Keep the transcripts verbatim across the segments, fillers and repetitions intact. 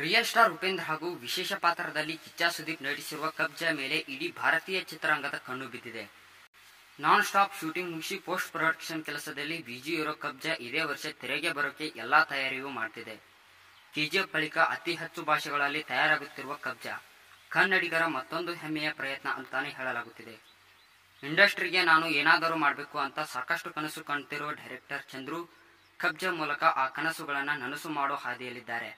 Real star Upendra विशेष पात्रदल्ली किच्चा सुदीप नटिसिरुव कब्जा मेले इडी भारतीय चित्ररंगद कण्णु बिद्दिदे। नॉन स्टॉप शूटिंग मुगिसि पोस्ट प्रोडक्षन केलसदल्ली बिजी इरो कब्जा इदे वर्ष तेरेगे बरोके एल्ला तयारियू माडुत्तिदे। केजीएफ बळिक अति हेच्चु भाषेगळल्ली तयारागुತ್ತಿರುವ कब्जा कन्नडिगर मत्तोंदु हेम्मेय प्रयत्न अंताने हेळलागुत्तिदे। ಇಂಡಸ್ಟ್ರಿಗೆ ನಾನು ಏನಾದರೂ ಮಾಡಬೇಕು ಅಂತ ಸಾಕಷ್ಟು ಕನಸು ಕಾಣ್ತಿರೋ ಡೈರೆಕ್ಟರ್ ಚಂದ್ರು ಕಬ್ಜಾ ಮೂಲಕ ಆ ಕನಸುಗಳನ್ನು ನನಸು ಮಾಡೋ ಹಾದಿಯಲ್ಲಿದ್ದಾರೆ।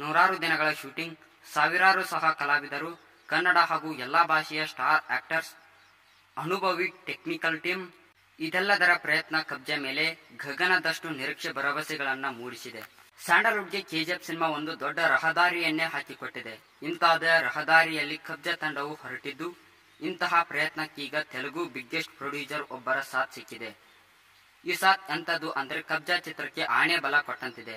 ನೂರಾರು ದಿನಗಳ ಶೂಟಿಂಗ್, ಸಾವಿರಾರು ಸಹ ಕಲಾವಿದರು, ಕನ್ನಡ ಹಾಗೂ ಎಲ್ಲಾ ಭಾಷೆಯ ಸ್ಟಾರ್ ಆಕ್ಟರ್ಸ್, ಅನುಭವಿ ಟೆಕ್ನಿಕಲ್ ಟೀಮ್, ಇದೆಲ್ಲದರ ಪ್ರಯತ್ನ ಕಬ್ಜಾ ಮೇಲೆ ಗಗನದಷ್ಟು ನಿರೀಕ್ಷೆ ಭರವಸೆಗಳನ್ನು ಮೂಡಿಸಿದೆ। ಸ್ಯಾಂಡಲ್ವುಡ್ಗೆ ಕೆಜಿಎಫ್ ಸಿನಿಮಾ ಒಂದು ದೊಡ್ಡ ರಹದಾರಿಯನ್ನೇ ಹಾಕಿಕೊಟ್ಟಿದೆ। ಇಂತಾದ ರಹದಾರಿಯಲ್ಲಿ ಕಬ್ಜಾ ತಂಡವು ಹೊರಟಿದ್ದು ಇಂತಹ ಪ್ರಯತ್ನಕ್ಕೀಗ ತೆಲುಗು ಬಿಗ್ಗೆಸ್ಟ್ ಪ್ರೊಡ್ಯೂಸರ್ ಒಬ್ಬರ ಸಾಥ್ ಸಿಕ್ಕಿದೆ। ಈ ಸಾಥ್ ಎಂತದ್ದು ಅಂದ್ರೆ ಕಬ್ಜಾ ಚಿತ್ರಕ್ಕೆ ಆಣೆ ಬಲ ಕೊಟ್ಟಂತಿದೆ।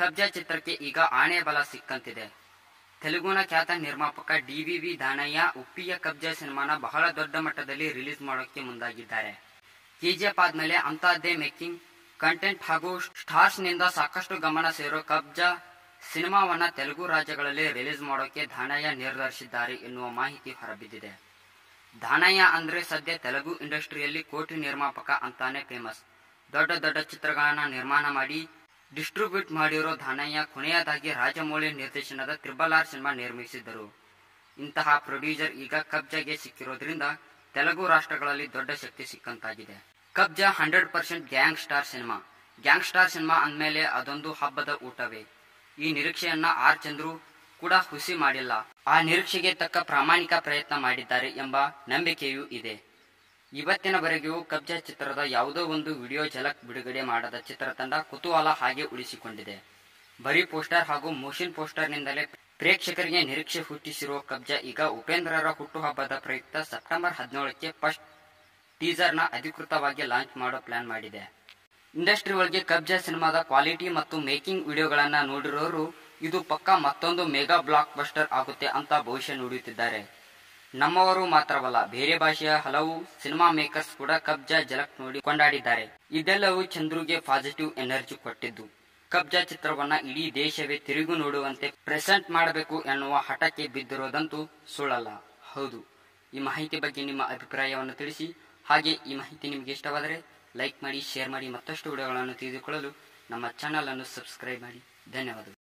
ಕಬ್ಜಾ ಚಿತ್ರಕ್ಕೆ ಈಗ ಆಣೆ ಬಲ ಸಿಕ್ಕಂತಿದೆ। ತೆಲುಗುನ ಖ್ಯಾತ ನಿರ್ಮಾಪಕ ಡಿವಿವಿ ದಾನಯ್ಯ ಉಪ್ಪಿಯ ಕಬ್ಜಾ ಸಿನಿಮಾನ ಬಹಳ ದೊಡ್ಡ ಮಟ್ಟದಲ್ಲಿ ರಿಲೀಸ್ ಮಾಡೋಕೆ ಮುಂದಾಗಿದ್ದಾರೆ। ಕೆಜಿಎಫ್ ಆದ್ಮೇಲೆ ಅಂತಹದ್ದೇ ಮೇಕಿಂಗ್, ಕಂಟೆಂಟ್ ಹಾಗೂ ಸ್ಟಾರ್ಸ್ ನಿಂದ ಸಾಕಷ್ಟು ಗಮನ ಸೇರೋ ಕಬ್ಜಾ ಸಿನಿಮಾವನ್ನ ತೆಲುಗು ರಾಜ್ಯಗಳಲ್ಲಿ ರಿಲೀಸ್ ಮಾಡೋಕೆ ದಾನಯ್ಯ ನಿರ್ಧರಿಸಿದ್ದಾರೆ ಎನ್ನುವ ಮಾಹಿತಿ ಹೊರಬಿದ್ದಿದೆ। ದಾನಯ್ಯ ಅಂದ್ರೆ ಸದ್ಯ ತೆಲುಗು ಇಂಡಸ್ಟ್ರಿಯಲ್ಲಿ ಕೋಟಿ ನಿರ್ಮಾಪಕ ಅಂತಾನೆ ಫೇಮಸ್। ದೊಡ್ಡ ದೊಡ್ಡ ಚಿತ್ರಗಳನ್ನ ನಿರ್ಮಾಣ ಮಾಡಿ ಡಿಸ್ಟ್ರಿಬ್ಯೂಟ್ ಮಾಡಿರೋ ದಾನಯ್ಯ ಕೊನೆಯದಾಗಿ ರಾಜಮೌಳಿ ನಿರ್ದೇಶನದ ಟ್ರಿಬಲ್ ಆರ್ ಸಿನಿಮಾ ನಿರ್ಮಿಸಿದ್ದರು। ಇಂತಹ ಪ್ರೊಡ್ಯೂಸರ್ ಈಗ ಕಬ್ಜಾಗೆ ಸಿಕ್ಕಿರೋದ್ರಿಂದ ತೆಲುಗು ರಾಷ್ಟ್ರಗಳಲ್ಲಿ ದೊಡ್ಡ ಶಕ್ತಿ ಸಿಕ್ಕಂತಾಗಿದೆ। Kabzaa hundred percent gangster cinema, gangster cinema ಅಂದ್ಮೇಲೆ ಅದೊಂದು ಹಬ್ಬದ ಊಟವೇ। ಈ ನಿರೀಕ್ಷೆಯನ್ನ ಆರ್ ಚಂದ್ರು ಕೂಡ ಹುಸಿ ಮಾಡಿಲ್ಲ, ಆ ನಿರೀಕ್ಷೆಗೆ ತಕ್ಕ ಪ್ರಾಮಾಣಿಕ ಪ್ರಯತ್ನ ಮಾಡಿದ್ದಾರೆ ಎಂಬ ನಂಬಿಕೆಯೂ ಇದೆ। ಇವತ್ತಿನವರೆಗೂ ಕಬ್ಜಾ ಚಿತ್ರದ ಯಾವುದೋ ಒಂದು ವಿಡಿಯೋ ಝಲಕ್ ಬಿಡುಗಡೆ ಮಾಡದ ಚಿತ್ರತಂಡ ಕುತೂಹಲ ಹಾಗೆ ಉಳಿಸಿಕೊಂಡಿದೆ। ಬರೀ ಪೋಸ್ಟರ್ ಹಾಗೂ ಮೋಷನ್ ಪೋಸ್ಟರ್ನಿಂದಲೇ ಪ್ರೇಕ್ಷಕರಿಗೆ ನಿರೀಕ್ಷೆ ಹುಟ್ಟಿಸಿರುವ ಕಬ್ಜಾ ಈಗ ಉಪೇಂದ್ರರ ಹುಟ್ಟುಹಬ್ಬದ ಪ್ರಯುಕ್ತ ಸೆಪ್ಟೆಂಬರ್ ಹದಿನೇಳಕ್ಕೆ ಫಸ್ಟ್ ಟೀಸರ್ನ ಅಧಿಕೃತವಾಗಿ ಲಾಂಚ್ ಮಾಡೋ ಪ್ಲಾನ್ ಮಾಡಿದೆ। ಇಂಡಸ್ಟ್ರಿ ಒಳಗೆ ಕಬ್ಜಾ ಸಿನಿಮಾದ ಕ್ವಾಲಿಟಿ ಮತ್ತು ಮೇಕಿಂಗ್ ವಿಡಿಯೋಗಳನ್ನ ನೋಡಿರೋರು ಇದು ಪಕ್ಕಾ ಮತ್ತೊಂದು ಮೆಗಾ ಬ್ಲಾಕ್ ಬಸ್ಟರ್ ಆಗುತ್ತೆ ಅಂತ ಭವಿಷ್ಯ ನುಡಿಯುತ್ತಿದ್ದಾರೆ। ನಮ್ಮವರು ಮಾತ್ರವಲ್ಲ, ಬೇರೆ ಭಾಷೆಯ ಹಲವು ಸಿನಿಮಾ ಮೇಕರ್ಸ್ ಕೂಡ ಕಬ್ಜಾ ಝಲಕ್ ನೋಡಿ ಕೊಂಡಾಡಿದ್ದಾರೆ। ಇದೆಲ್ಲವೂ ಚಂದ್ರುಗೆ ಪಾಸಿಟಿವ್ ಎನರ್ಜಿ ಕೊಟ್ಟಿದ್ದು, ಕಬ್ಜಾ ಚಿತ್ರವನ್ನ ಇಡೀ ದೇಶವೇ ತಿರುಗು ನೋಡುವಂತೆ ಪ್ರೆಸೆಂಟ್ ಮಾಡಬೇಕು ಎನ್ನುವ ಹಠಕ್ಕೆ ಬಿದ್ದಿರೋದಂತೂ ಸುಳ್ಳಲ್ಲ, ಹೌದು। ಈ ಮಾಹಿತಿ ಬಗ್ಗೆ ನಿಮ್ಮ ಅಭಿಪ್ರಾಯವನ್ನು ತಿಳಿಸಿ। ಹಾಗೆ ಈ ಮಾಹಿತಿ ನಿಮಗೆ ಇಷ್ಟವಾದರೆ ಲೈಕ್ ಮಾಡಿ, ಶೇರ್ ಮಾಡಿ, ಮತ್ತಷ್ಟು ವಿಡಿಯೋಗಳನ್ನು ತಿಳಿದುಕೊಳ್ಳಲು ನಮ್ಮ ಚಾನಲ್ ಅನ್ನು ಸಬ್ಸ್ಕ್ರೈಬ್ ಮಾಡಿ। ಧನ್ಯವಾದಗಳು।